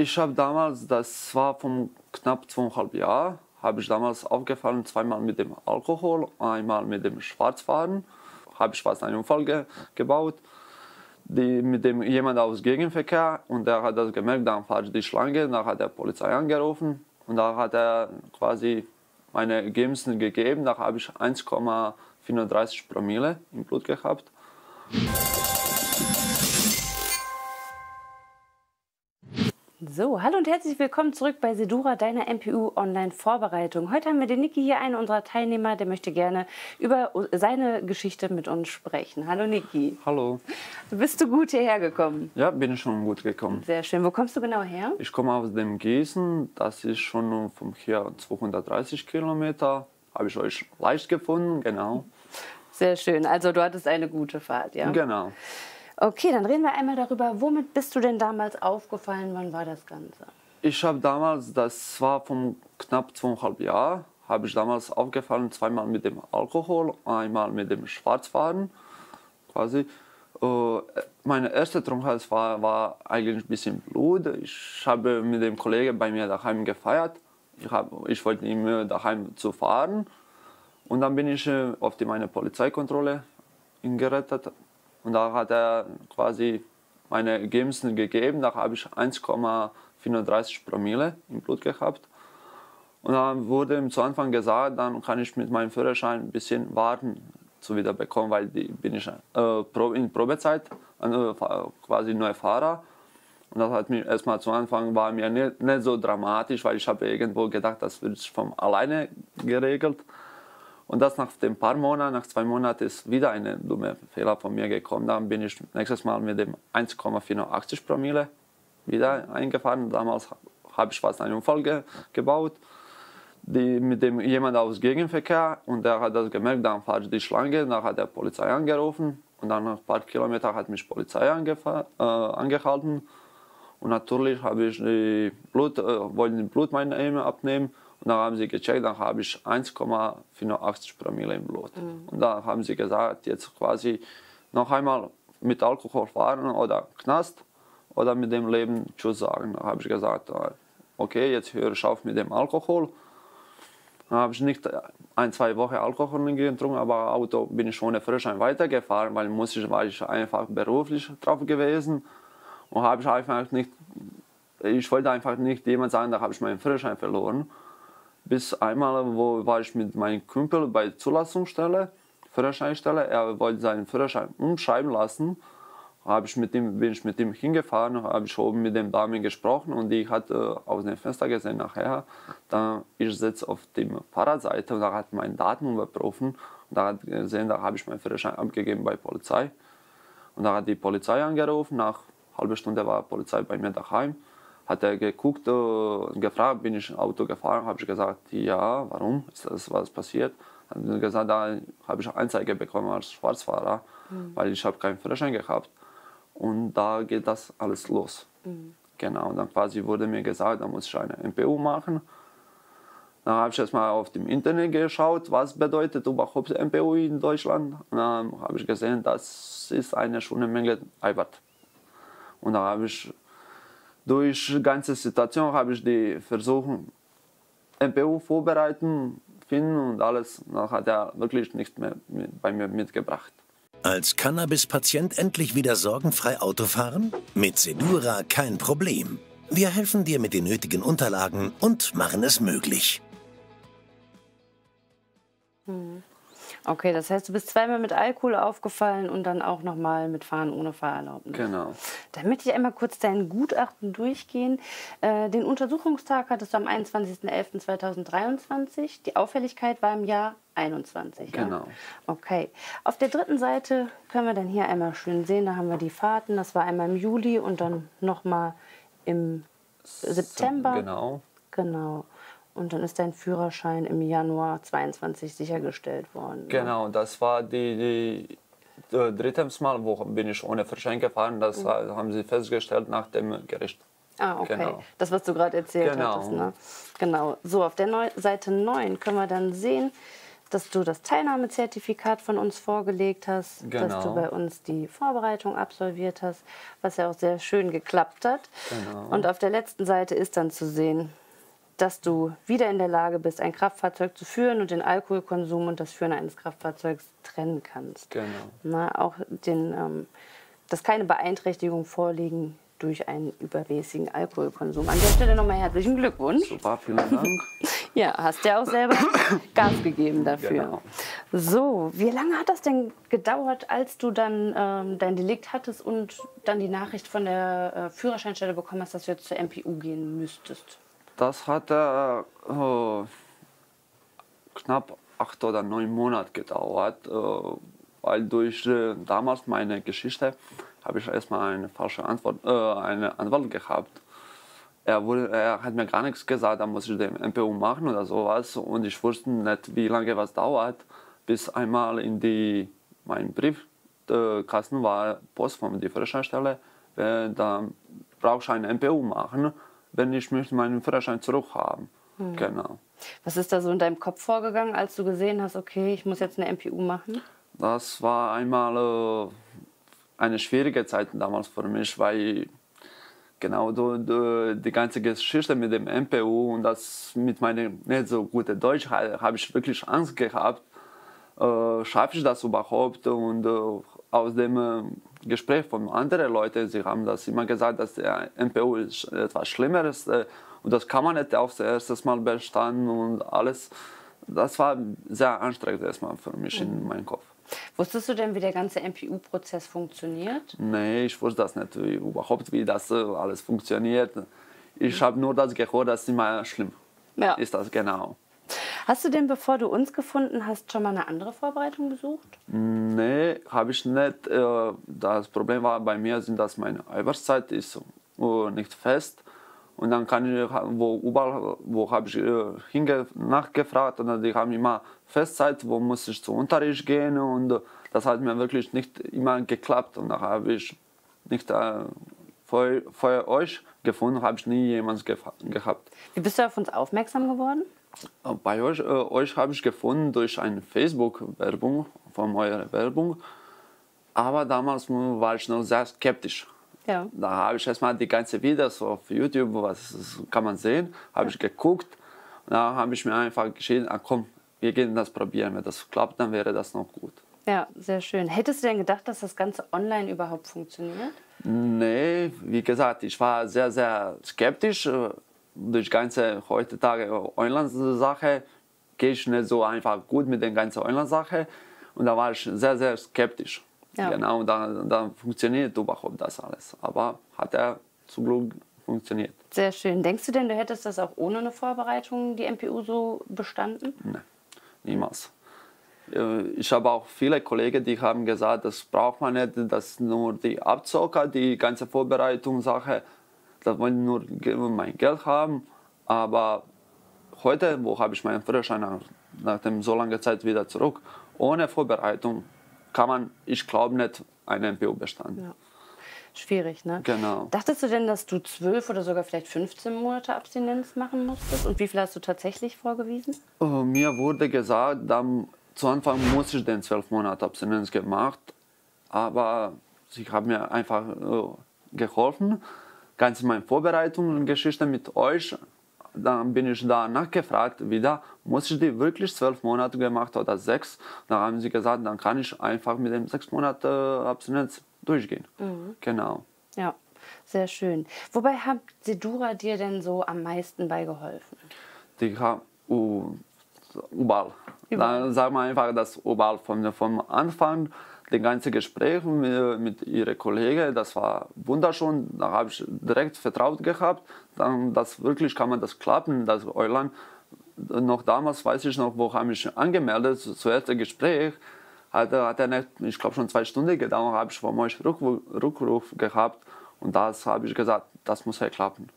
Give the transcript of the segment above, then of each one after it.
Ich habe damals, das war von knapp 2,5 Jahren, habe ich damals aufgefallen, zweimal mit dem Alkohol, einmal mit dem Schwarzfahren. Habe ich fast einen Unfall gebaut. Mit dem jemand aus Gegenverkehr, und der hat das gemerkt, dann fahre ich die Schlange, dann hat er Polizei angerufen und da hat er quasi meine Ergebnisse gegeben. Da habe ich 1,34 Promille im Blut gehabt. So, hallo und herzlich willkommen zurück bei SEDURA, deiner MPU-Online-Vorbereitung. Heute haben wir den Niki hier, einen unserer Teilnehmer, der möchte gerne über seine Geschichte mit uns sprechen. Hallo Niki. Hallo. Bist du gut hierher gekommen? Ja, bin schon gut gekommen. Sehr schön. Wo kommst du genau her? Ich komme aus dem Gießen, das ist schon von hier 230 Kilometer. Habe ich euch leicht gefunden, genau. Sehr schön, also du hattest eine gute Fahrt, ja? Genau. Okay, dann reden wir einmal darüber, womit bist du denn damals aufgefallen, wann war das Ganze? Ich habe damals, das war von knapp 2,5 Jahren, habe ich damals aufgefallen, zweimal mit dem Alkohol, einmal mit dem Schwarzfahren, quasi. Meine erste Trunkenheit war eigentlich ein bisschen Blut. Ich habe mit dem Kollegen bei mir daheim gefeiert. Ich wollte ihm daheim zu fahren. Und dann bin ich auf meine Polizeikontrolle gerettet. Und da hat er quasi meine Ergebnisse gegeben. Da habe ich 1,34 Promille im Blut gehabt. Und dann wurde ihm zu Anfang gesagt, dann kann ich mit meinem Führerschein ein bisschen warten, zu wiederbekommen, weil bin ich in Probezeit, quasi neuer Fahrer. Und das hat mich erstmal zu Anfang war mir nicht so dramatisch, weil ich habe irgendwo gedacht, das wird von alleine geregelt. Und das nach ein paar Monaten, nach 2 Monaten ist wieder ein dummer Fehler von mir gekommen. Dann bin ich nächstes Mal mit dem 1,84 Promille wieder eingefahren. Damals habe ich fast einen Unfall gebaut. Mit dem jemand aus Gegenverkehr, und der hat das gemerkt, dann fahre ich die Schlange, dann hat er Polizei angerufen und dann nach ein paar Kilometern hat mich Polizei angehalten. Und natürlich habe ich wollten den Blut meiner abnehmen. Und dann haben sie gecheckt, dann habe ich 1,84 Promille im Blut. Mhm. Und dann haben sie gesagt, jetzt quasi noch einmal mit Alkohol fahren oder Knast oder mit dem Leben Tschüss sagen. Dann habe ich gesagt, okay, jetzt höre ich auf mit dem Alkohol. Dann habe ich nicht 1, 2 Wochen Alkohol getrunken, aber Auto bin ich ohne Führerschein weitergefahren, weil war ich einfach beruflich drauf gewesen. Und habe ich einfach nicht, ich wollte einfach nicht jemand sagen, da habe ich meinen Führerschein verloren. Bis einmal, wo war ich mit meinem Kumpel bei Zulassungsstelle, Führerscheinstelle. Er wollte seinen Führerschein umschreiben lassen. Bin ich mit ihm hingefahren und habe ich oben mit dem Dame gesprochen, und die hat aus dem Fenster gesehen nachher. Dann ich sitze auf dem Fahrradseite und da hat mein Daten überprüfen. Und da hat gesehen, da habe ich meinen Führerschein abgegeben bei Polizei. Und da hat die Polizei angerufen. Nach einer halben Stunde war die Polizei bei mir daheim. Hat er geguckt und gefragt, bin ich im Auto gefahren? Habe ich gesagt, ja, warum? Ist das was passiert? Hat er gesagt, da habe ich eine Anzeige bekommen als Schwarzfahrer, weil ich habe keinen Führerschein gehabt. Und da geht das alles los. Mhm. Genau, dann quasi wurde mir gesagt, da muss ich eine MPU machen. Dann habe ich erstmal auf dem Internet geschaut, was bedeutet überhaupt MPU in Deutschland. Und dann habe ich gesehen, das ist eine schöne Menge Arbeit. Und da habe ich durch die ganze Situation habe ich die versucht, MPU vorbereiten, finden und alles. Dann hat er wirklich nichts mehr bei mir mitgebracht. Als Cannabis-Patient endlich wieder sorgenfrei Auto fahren? Mit SEDURA kein Problem. Wir helfen dir mit den nötigen Unterlagen und machen es möglich. Okay, das heißt, du bist zweimal mit Alkohol aufgefallen und dann auch nochmal mit Fahren ohne Fahrerlaubnis. Genau. Dann möchte ich einmal kurz dein Gutachten durchgehen. Den Untersuchungstag hattest du am 21.11.2023. Die Auffälligkeit war im Jahr 21. Genau. Ja? Okay. Auf der dritten Seite können wir dann hier einmal schön sehen, da haben wir die Fahrten. Das war einmal im Juli und dann nochmal im September. Genau. Genau. Und dann ist dein Führerschein im Januar 22 sichergestellt worden. Genau, ja? Das war die dritte Mal, wo bin ich ohne Führerschein gefahren. Das haben sie festgestellt nach dem Gericht. Ah, okay. Genau. Das, was du gerade erzählt hattest. Ne? Genau. So, auf der Seite 9 können wir dann sehen, dass du das Teilnahmezertifikat von uns vorgelegt hast, genau, dass du bei uns die Vorbereitung absolviert hast, was ja auch sehr schön geklappt hat. Genau. Und auf der letzten Seite ist dann zu sehen, dass du wieder in der Lage bist, ein Kraftfahrzeug zu führen und den Alkoholkonsum und das Führen eines Kraftfahrzeugs trennen kannst. Genau. Na, auch den, dass keine Beeinträchtigungen vorliegen durch einen übermäßigen Alkoholkonsum. An der Stelle nochmal herzlichen Glückwunsch. Super, vielen Dank. Ja, hast ja auch selber Gas gegeben dafür. Genau. So, wie lange hat das denn gedauert, als du dann dein Delikt hattest und dann die Nachricht von der Führerscheinstelle bekommen hast, dass du jetzt zur MPU gehen müsstest? Das hat knapp 8 oder 9 Monate gedauert, weil durch damals meine Geschichte habe ich erstmal eine falsche Antwort, eine Antwort gehabt. Er hat mir gar nichts gesagt, dann muss ich den MPU machen oder sowas. Und ich wusste nicht, wie lange was dauert, bis einmal in die, mein Briefkasten war Post von der Führerscheinstelle, dann brauche ich einen MPU machen, wenn ich möchte meinen Führerschein zurückhaben. Hm. Genau. Was ist da so in deinem Kopf vorgegangen, als du gesehen hast, okay, ich muss jetzt eine MPU machen? Das war einmal eine schwierige Zeit damals für mich, weil genau die ganze Geschichte mit dem MPU und das mit meinem nicht so guten Deutsch habe ich wirklich Angst gehabt. Schaffe ich das überhaupt? Und aus dem Gespräch von anderen Leuten, sie haben das immer gesagt, dass der MPU ist etwas Schlimmeres und das kann man nicht aufs erste Mal bestanden und alles. Das war sehr anstrengend erstmal für mich in meinem Kopf. Wusstest du denn, wie der ganze MPU-Prozess funktioniert? Nee, ich wusste das nicht, wie das alles funktioniert. Ich habe nur das gehört, dass es immer schlimm ist das, genau. Hast du denn, bevor du uns gefunden hast, schon mal eine andere Vorbereitung besucht? Nee, habe ich nicht. Das Problem war bei mir, dass meine Arbeitszeit ist nicht fest. Und dann kann ich, wo habe ich nachgefragt, und die haben immer Festzeit, wo muss ich zum Unterricht gehen, und das hat mir wirklich nicht immer geklappt. Und da habe ich nicht vor euch gefunden, habe ich nie jemanden gehabt. Wie bist du auf uns aufmerksam geworden? Bei euch, euch habe ich gefunden durch eine Facebook-Werbung, von eurer Werbung, aber damals war ich noch sehr skeptisch. Ja. Da habe ich erstmal die ganzen Videos auf YouTube, was kann man sehen, habe ich geguckt. Da habe ich mir einfach geschrieben, ah, komm, wir gehen das probieren. Wenn das klappt, dann wäre das noch gut. Ja, sehr schön. Hättest du denn gedacht, dass das Ganze online überhaupt funktioniert? Nee, wie gesagt, ich war sehr, sehr skeptisch. Durch die ganze heutzutage Online-Sache gehe ich nicht so einfach gut mit der ganzen Online-Sache. Und da war ich sehr, sehr skeptisch. Ja. Genau, dann funktioniert überhaupt das alles. Aber hat er zum Glück funktioniert. Sehr schön. Denkst du denn, du hättest das auch ohne eine Vorbereitung, die MPU, so bestanden? Nein, niemals. Ich habe auch viele Kollegen, die haben gesagt, das braucht man nicht, dass nur die Abzocker, die ganze Vorbereitungssache, dass wollen nur mein Geld haben. Aber heute, wo habe ich meinen Führerschein nach dem so langen Zeit wieder zurück, ohne Vorbereitung, kann man, ich glaube, nicht einen MPU bestanden. Ja. Schwierig, ne? Genau. Dachtest du denn, dass du 12 oder sogar vielleicht 15 Monate Abstinenz machen musstest? Und wie viel hast du tatsächlich vorgewiesen? Mir wurde gesagt, dann, zu Anfang muss ich den 12 Monate Abstinenz gemacht. Aber sie haben mir einfach geholfen. Ganz meine Vorbereitung und Geschichte mit euch. Dann bin ich da nachgefragt wieder, muss ich die wirklich 12 Monate gemacht oder 6? Dann haben sie gesagt, dann kann ich einfach mit dem 6 Monate Abstinenz durchgehen. Mhm. Genau. Ja, sehr schön. Wobei hat SEDURA dir denn so am meisten beigeholfen? Die haben überall. Dann sagen wir einfach, dass überall vom Anfang, die ganzen Gespräche mit ihren Kollegen, das war wunderschön. Da habe ich direkt vertraut gehabt, dann, dass wirklich kann man das klappen, das Euland. Noch damals, weiß ich noch, wo habe ich angemeldet, zuerst ein Gespräch, hat nicht, ich glaube schon 2 Stunden gedauert, habe ich von euch Rückruf gehabt, und das habe ich gesagt, das muss ja klappen.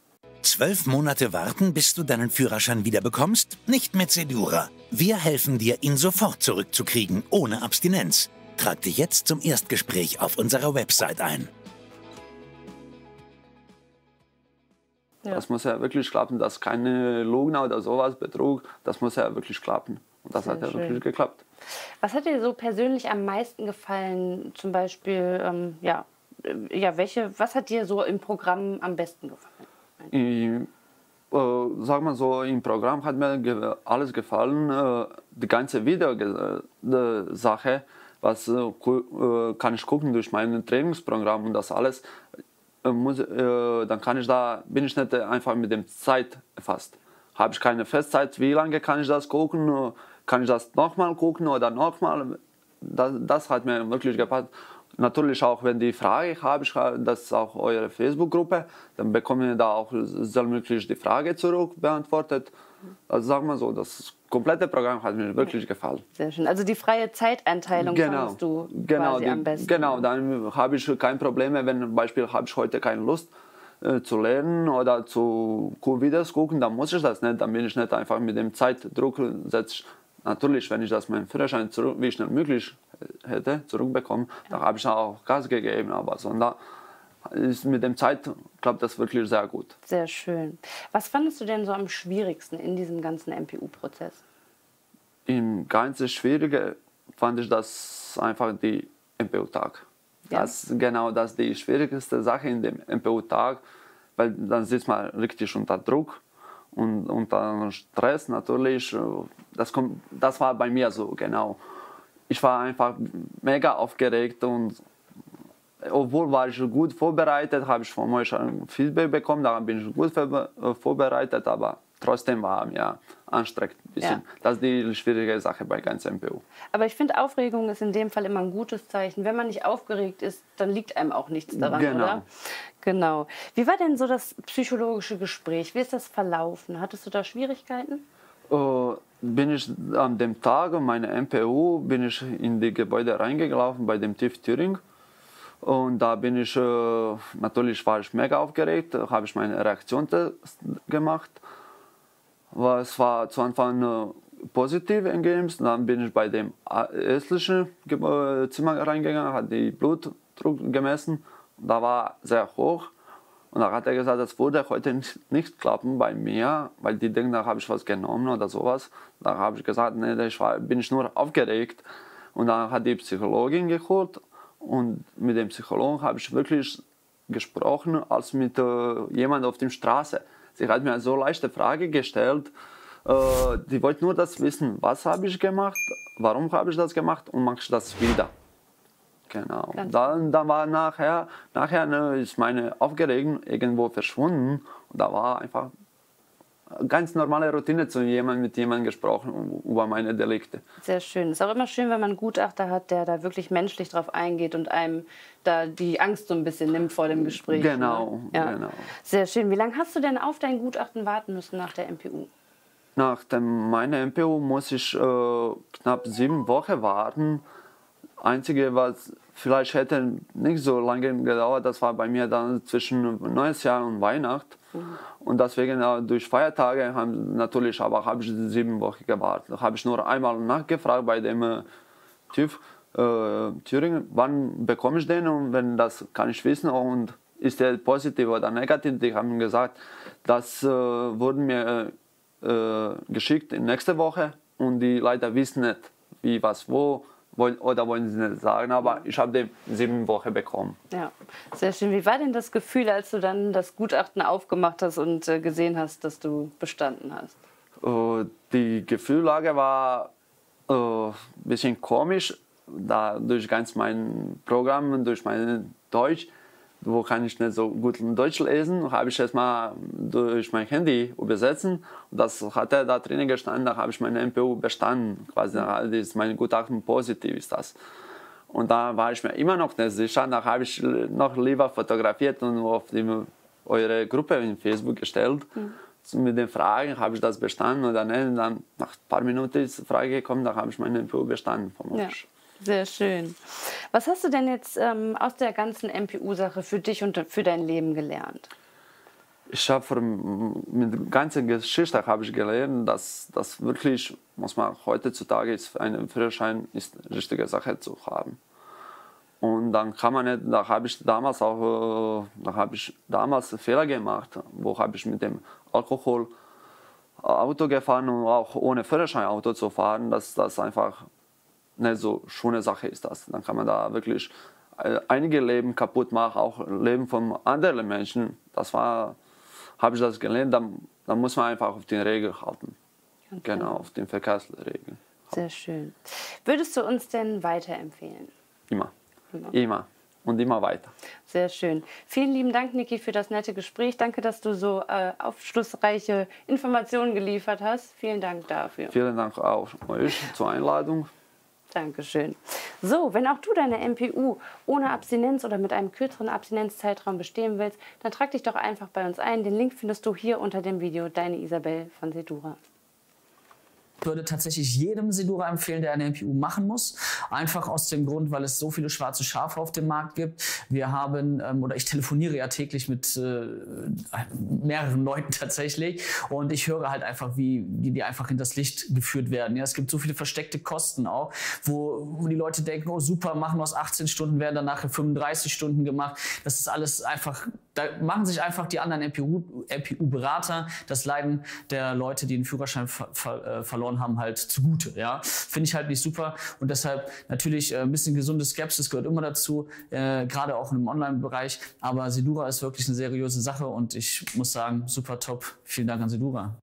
12 Monate warten, bis du deinen Führerschein wiederbekommst? Nicht mit SEDURA. Wir helfen dir, ihn sofort zurückzukriegen, ohne Abstinenz. Trag dich jetzt zum Erstgespräch auf unserer Website ein. Ja. Das muss ja wirklich klappen, dass keine Lugner oder sowas Betrug, das muss ja wirklich klappen. Und das hat ja natürlich geklappt. Was hat dir so persönlich am meisten gefallen? Zum Beispiel, was hat dir so im Programm am besten gefallen? Sag mal so, im Programm hat mir alles gefallen. Die ganze Video-Sache, was kann ich gucken durch mein Trainingsprogramm und das alles, dann kann ich bin ich nicht einfach mit der Zeit erfasst. Habe ich keine Festzeit, wie lange kann ich das gucken, kann ich das nochmal gucken oder nochmal. Das hat mir wirklich gepasst. Natürlich auch, wenn die Frage habe, das ist auch eure Facebook-Gruppe, dann bekommen wir da auch möglich die Frage zurück beantwortet. Also sagen wir so, das komplette Programm hat mir wirklich gefallen. Sehr schön. Also die freie Zeiteinteilung fandest du quasi am besten. Genau, dann habe ich kein Problem, wenn zum Beispiel habe ich heute keine Lust zu lernen oder zu Videos gucken, dann muss ich das nicht, dann bin ich nicht einfach mit dem Zeitdruck setzt. Natürlich, wenn ich das meinen Führerschein zurück, wie schnell möglich hätte, zurückbekommen, da habe ich auch Gas gegeben, aber sondern ist mit dem Zeit klappt das wirklich sehr gut. Sehr schön. Was fandest du denn so am schwierigsten in diesem ganzen MPU-Prozess? Im ganzen Schwierige fand ich das einfach die MPU-Tag. Ja. Das ist die schwierigste Sache in dem MPU-Tag, weil dann sitzt man richtig unter Druck. Und unter Stress natürlich, das war bei mir so, genau. Ich war einfach mega aufgeregt und obwohl war ich gut vorbereitet, habe ich von euch schon Feedback bekommen, da bin ich gut vorbereitet, aber trotzdem war mir anstrengend ein bisschen. Ja. Das ist die schwierige Sache bei ganz MPU. Aber ich finde, Aufregung ist in dem Fall immer ein gutes Zeichen. Wenn man nicht aufgeregt ist, dann liegt einem auch nichts daran, oder? Genau. Wie war denn so das psychologische Gespräch? Wie ist das verlaufen? Hattest du da Schwierigkeiten? Bin ich an dem Tag meiner MPU in die Gebäude reingelaufen bei dem TÜV Thüringen. Und da bin ich, natürlich war ich mega aufgeregt, habe ich meine Reaktion gemacht. Es war zu Anfang positiv entgegen, dann bin ich bei dem ärztlichen Zimmer reingegangen, hat den Blutdruck gemessen, da war sehr hoch und da hat er gesagt, das würde heute nicht klappen bei mir, weil die denken, da habe ich was genommen oder sowas. Da habe ich gesagt, nee, bin ich nur aufgeregt und dann hat die Psychologin geholt und mit dem Psychologen habe ich wirklich gesprochen, als mit jemandem auf der Straße. Sie hat mir eine so leichte Frage gestellt, die wollte nur das wissen, was habe ich gemacht, warum habe ich das gemacht und mache ich das wieder. Genau. Dann war nachher ist meine Aufgeregtheit irgendwo verschwunden und da war einfach eine ganz normale Routine mit jemandem gesprochen über meine Delikte. Sehr schön. Ist auch immer schön, wenn man einen Gutachter hat, der da wirklich menschlich drauf eingeht und einem da die Angst so ein bisschen nimmt vor dem Gespräch. Genau, ne? Ja. Genau. Sehr schön. Wie lange hast du denn auf dein Gutachten warten müssen nach der MPU? Nach meiner MPU muss ich knapp 7 Wochen warten. Einzige, was vielleicht hätte nicht so lange gedauert, das war bei mir dann zwischen Neues Jahr und Weihnachten. Mhm. Und deswegen durch Feiertage habe ich 7 Wochen gewartet. Habe ich nur einmal nachgefragt bei dem TÜV Thüringen, wann bekomme ich den und wenn das kann ich wissen und ist der positiv oder negativ. Die haben gesagt, das wurde mir geschickt in nächste Woche und die Leute wissen nicht, wie, was, wo. Oder wollen Sie nicht sagen, aber ich habe die 7 Wochen bekommen. Ja, sehr schön. Wie war denn das Gefühl, als du dann das Gutachten aufgemacht hast und gesehen hast, dass du bestanden hast? Die Gefühllage war ein bisschen komisch, da durch ganz mein Programm und durch mein Deutsch, wo kann ich nicht so gut Deutsch lesen, habe ich erstmal durch mein Handy übersetzen. Das hat da drinnen gestanden, da habe ich meine MPU bestanden. Quasi, das ist mein Gutachten positiv ist das. Und da war ich mir immer noch nicht sicher, da habe ich noch lieber fotografiert und auf eure Gruppe in Facebook gestellt. Mhm. Mit den Fragen, habe ich das bestanden oder nicht. Dann nach ein paar Minuten ist die Frage gekommen, da habe ich meine MPU bestanden. Sehr schön. Was hast du denn jetzt aus der ganzen MPU-Sache für dich und für dein Leben gelernt? Ich habe mit der ganzen Geschichte gelernt, dass das wirklich, muss man heutzutage, einen Führerschein ist eine richtige Sache zu haben. Und dann kann man nicht, da habe ich damals Fehler gemacht, wo habe ich mit dem Alkohol Auto gefahren und auch ohne Führerschein Auto zu fahren, dass das einfach eine so schöne Sache ist. Das. Dann kann man da wirklich einige Leben kaputt machen, auch Leben von anderen Menschen. Das war, habe ich das gelernt, dann muss man einfach auf die Regeln halten. Okay. Genau, auf den Verkehrsregeln. Sehr schön. Würdest du uns denn weiterempfehlen? Immer. Immer. Und immer weiter. Sehr schön. Vielen lieben Dank, Niki, für das nette Gespräch. Danke, dass du so aufschlussreiche Informationen geliefert hast. Vielen Dank dafür. Vielen Dank auch euch zur Einladung. Dankeschön. So, wenn auch du deine MPU ohne Abstinenz oder mit einem kürzeren Abstinenzzeitraum bestehen willst, dann trag dich doch einfach bei uns ein. Den Link findest du hier unter dem Video. Deine Isabel von SEDURA. Ich würde tatsächlich jedem SEDURA empfehlen, der eine MPU machen muss. Einfach aus dem Grund, weil es so viele schwarze Schafe auf dem Markt gibt. Wir haben, oder ich telefoniere ja täglich mit mehreren Leuten tatsächlich. Und ich höre halt einfach, wie die einfach hinters Licht geführt werden. Ja, es gibt so viele versteckte Kosten auch, wo die Leute denken, oh super, machen wir aus 18 Stunden, werden dann nachher 35 Stunden gemacht. Das ist alles einfach, da machen sich einfach die anderen MPU-Berater das Leiden der Leute, die den Führerschein verloren haben, halt zugute. Ja? Finde ich halt nicht super und deshalb natürlich ein bisschen gesunde Skepsis gehört immer dazu, gerade auch im Online-Bereich, aber SEDURA ist wirklich eine seriöse Sache und ich muss sagen, super top. Vielen Dank an SEDURA.